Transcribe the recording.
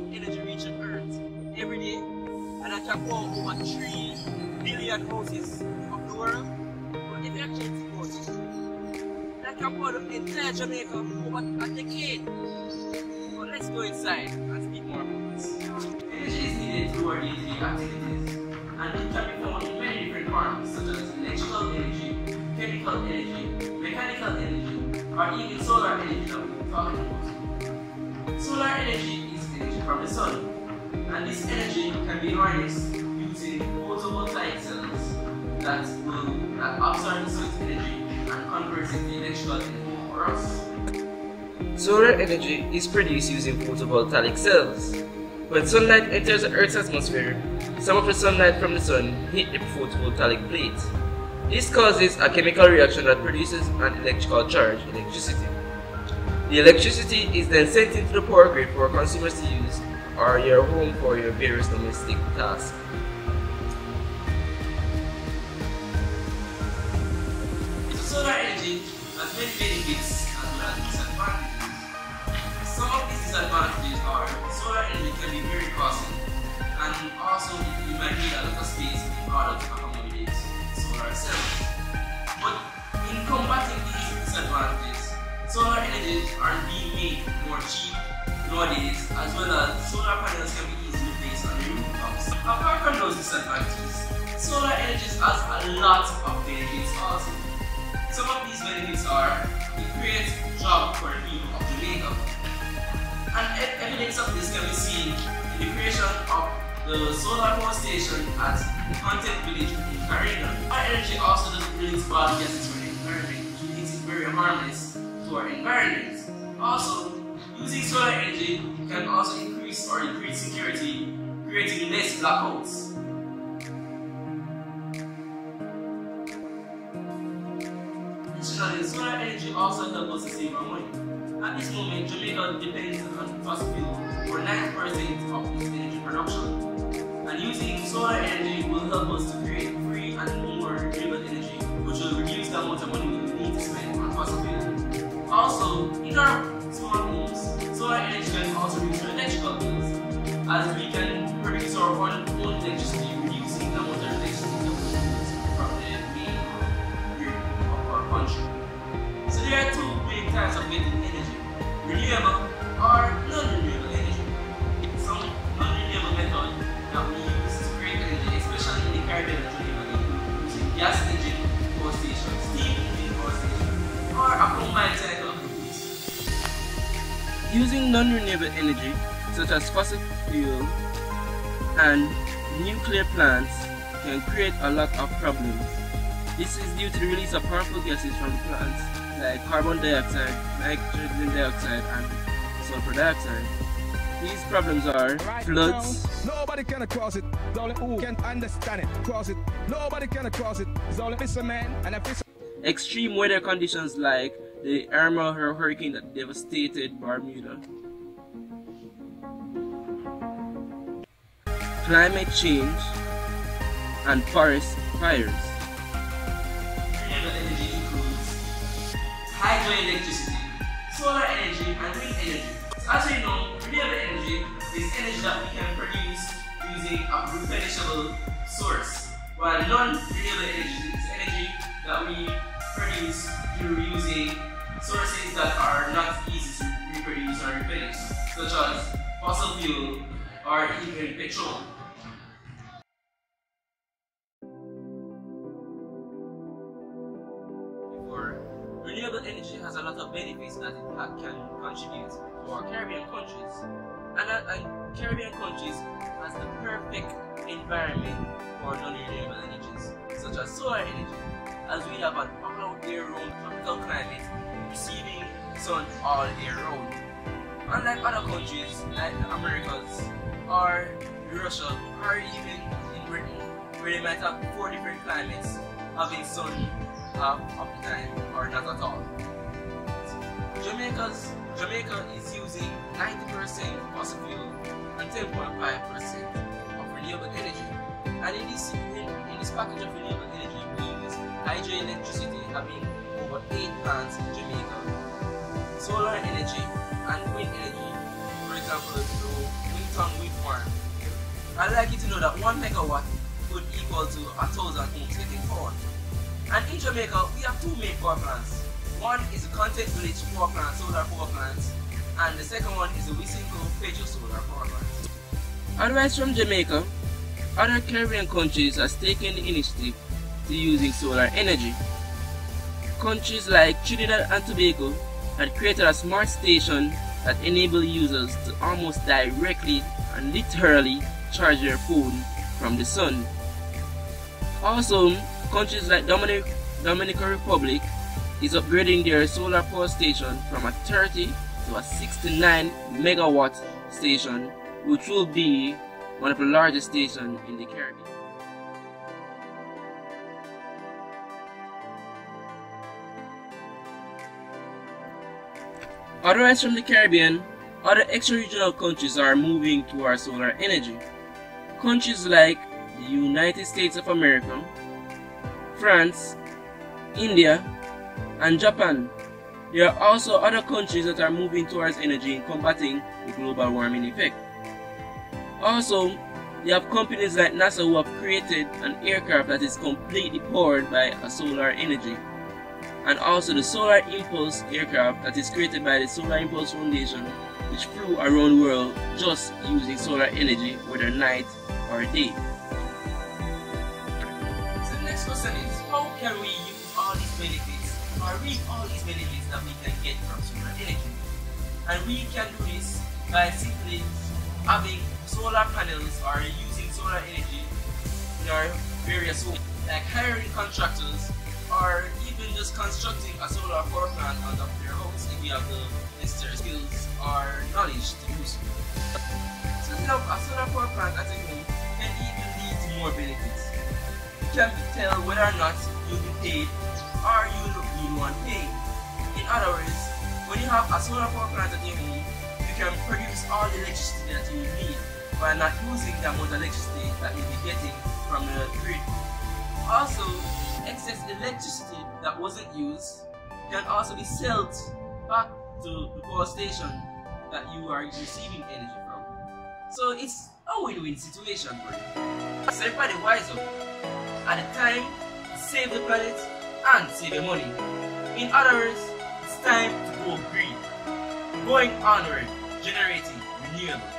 of energy reaching Earth every day, and that can power over 3 billion houses of the world. But if you actually export it, that can power the entire Jamaica over a decade. But let's go inside and speak more about this. Energy is needed toward daily activities, and it can be found in many different forms, such as electrical energy, chemical energy, mechanical energy, or even solar energy that we are talking about. Solar energy is energy from the sun, and this energy can be harnessed using photovoltaic cells that absorb the sun's energy and convert it into electrical energy for us. Solar energy is produced using photovoltaic cells. When sunlight enters the Earth's atmosphere, some of the sunlight from the sun hits the photovoltaic plate. This causes a chemical reaction that produces an electrical charge, electricity. The electricity is then sent into the power grid for consumers to use or your home for your various domestic tasks. Solar energy has many benefits as well as disadvantages. Some of these disadvantages are solar energy can be very costly, and also you might need a lot of space in order to accommodate solar cells. But in combating these disadvantages, solar energies are being made more cheap nowadays, as well as solar panels can be easily placed on your rooftops. Apart from those disadvantages, solar energy has a lot of benefits also. Some of these benefits are it creates jobs for the people of Jamaica. And evidence of this can be seen in the creation of the solar power station at Content Village in Karina. Solar energy also doesn't release bad gases from the environment, which makes it very harmless to our environment. Also, using solar energy can also increase or decrease security, creating less blackouts. Additionally, solar energy also doubles the same amount. At this moment, Jamaica depends on fossil fuel for 9% of its energy production. And using solar energy will help us to create free and more renewable energy, which will reduce the amount of money we need to spend on fossil fuel. Also, in our small homes, solar energy can also reduce our electrical bills, as we can produce our own electricity, reducing the amount of electricity that we use from the main grid of our country. So there are two big types of getting energy: renewable or non-renewable energy. Some non-renewable method that we use to create energy, especially in the Caribbean and Jamaica, using gas engine power stations, steam engine power stations, or a combined type of these. Using non-renewable energy, such as fossil fuel and nuclear plants, can create a lot of problems. This is due to the release of harmful gases from plants like carbon dioxide, nitrogen dioxide, and sulfur dioxide. These problems are floods. Nobody can cross it. It's only who can understand it. Cross it. Nobody can cross it. It's only fisherman and a fisherman. Extreme weather conditions like the Irma hurricane that devastated Bermuda. Climate change and forest fires. Renewable energy includes hydroelectricity, solar energy, and wind energy. So as you know, renewable energy is energy that we can produce using a replenishable source, while non-renewable energy is energy that we produce through using sources that are not easy to reproduce or replenish, such as fossil fuel or even petrol. Renewable energy has a lot of benefits that it can contribute to our Caribbean countries, and Caribbean countries has the perfect environment for non-renewable energies, such as solar energy, as we have an all-year-round tropical climate, receiving sun all year round. Unlike other countries like the Americas or Russia or even in Britain, where they might have 4 different climates, having sun half of the time or not at all. Jamaica is using 90% fossil fuel and 10.5% of renewable energy. And in this package of renewable energy, we use hydroelectricity, having over 8 plants in Jamaica, solar energy and wind energy, for example through wind on wind farm. I'd like you to know that 1 megawatt would equal to 1,000 homes getting power. And in Jamaica, we have two main power plants. One is the Content Village power plant, solar power plant, and the second one is the Wisinco Phajo solar power plant. Advice from Jamaica, other Caribbean countries have taken the initiative to using solar energy. Countries like Trinidad and Tobago had created a smart station that enables users to almost directly and literally charge their phone from the sun. Also, countries like Dominican Republic is upgrading their solar power station from a 30 to a 69 megawatt station, which will be one of the largest stations in the Caribbean. Otherwise from the Caribbean, other extra-regional countries are moving towards solar energy. Countries like the United States of America, France, India, and Japan. There are also other countries that are moving towards energy in combating the global warming effect. Also, you have companies like NASA who have created an aircraft that is completely powered by solar energy. And also the Solar Impulse aircraft that is created by the Solar Impulse Foundation, which flew around the world just using solar energy, whether night or day. So the next question is, how can we use all these benefits or reap all these benefits that we can get from solar energy? And we can do this by simply having solar panels or using solar energy in our various homes, like hiring contractors or even just constructing a solar power plant out of their homes if you have the necessary skills or knowledge to do so. Setting up a solar power plant at a home can even lead to more benefits. You can tell whether or not you'll be paid or you'll be unpaid. In other words, when you have a solar power plant at your home, you can produce all the electricity that you need by not using the amount of electricity that you'll be getting from the grid. Also, excess electricity that wasn't used can also be sold back to the power station that you are receiving energy from. So it's a win-win situation for you. So everybody wise up. At the time, save the planet and save your money. In other words, it's time to go green. Going onward, generating renewable.